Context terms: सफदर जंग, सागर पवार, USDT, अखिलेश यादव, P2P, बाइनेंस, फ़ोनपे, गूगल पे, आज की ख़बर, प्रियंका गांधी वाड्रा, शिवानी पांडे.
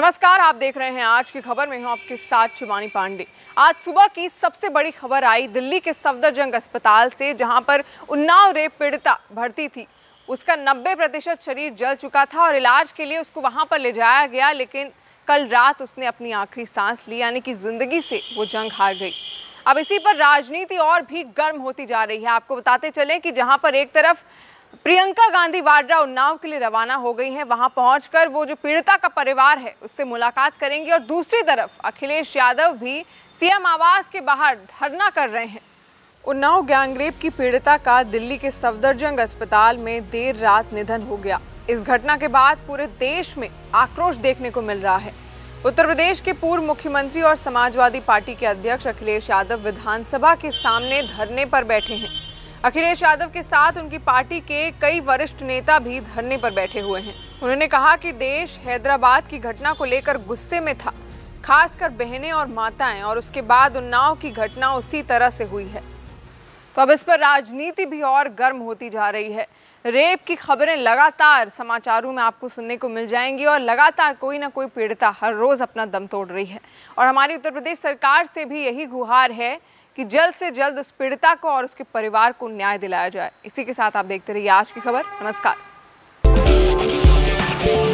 नमस्कार, आप देख रहे हैं आज की खबर में हूं आपके साथ शिवानी पांडे। आज सुबह की सबसे बड़ी खबर आई दिल्ली के सफदर जंग अस्पताल से, जहां पर उन्नाव रेप पीड़िता भर्ती थी। उसका 90% शरीर जल चुका था और इलाज के लिए उसको वहां पर ले जाया गया, लेकिन कल रात उसने अपनी आखिरी सांस ली, यानी कि जिंदगी से वो जंग हार गई। अब इसी पर राजनीति और भी गर्म होती जा रही है। आपको बताते चलें कि जहाँ पर एक तरफ प्रियंका गांधी वाड्रा उन्नाव के लिए रवाना हो गई हैं, वहां पहुंचकर वो जो पीड़िता का परिवार है उससे मुलाकात करेंगी, और दूसरी तरफ अखिलेश यादव भी सीएम आवास के बाहर धरना कर रहे हैं। उन्नाव गैंगरेप की पीड़िता का दिल्ली के सफदरजंग अस्पताल में देर रात निधन हो गया। इस घटना के बाद पूरे देश में आक्रोश देखने को मिल रहा है। उत्तर प्रदेश के पूर्व मुख्यमंत्री और समाजवादी पार्टी के अध्यक्ष अखिलेश यादव विधानसभा के सामने धरने पर बैठे हैं। अखिलेश यादव के साथ उनकी पार्टी के कई वरिष्ठ नेता भी धरने पर बैठे हुए हैं। उन्होंने कहा कि देश हैदराबाद की घटना को लेकर गुस्से में था, खासकर बहनें और माताएं, और उसके बाद उन्नाव की घटना उसी तरह से हुई है। तो अब इस पर राजनीति भी और गर्म होती जा रही है। रेप की खबरें लगातार समाचारों में आपको सुनने को मिल जाएंगी, और लगातार कोई ना कोई पीड़िता हर रोज अपना दम तोड़ रही है। और हमारी उत्तर प्रदेश सरकार से भी यही गुहार है कि जल्द से जल्द उस पीड़िता को और उसके परिवार को न्याय दिलाया जाए। इसी के साथ आप देखते रहिए आज की खबर। नमस्कार।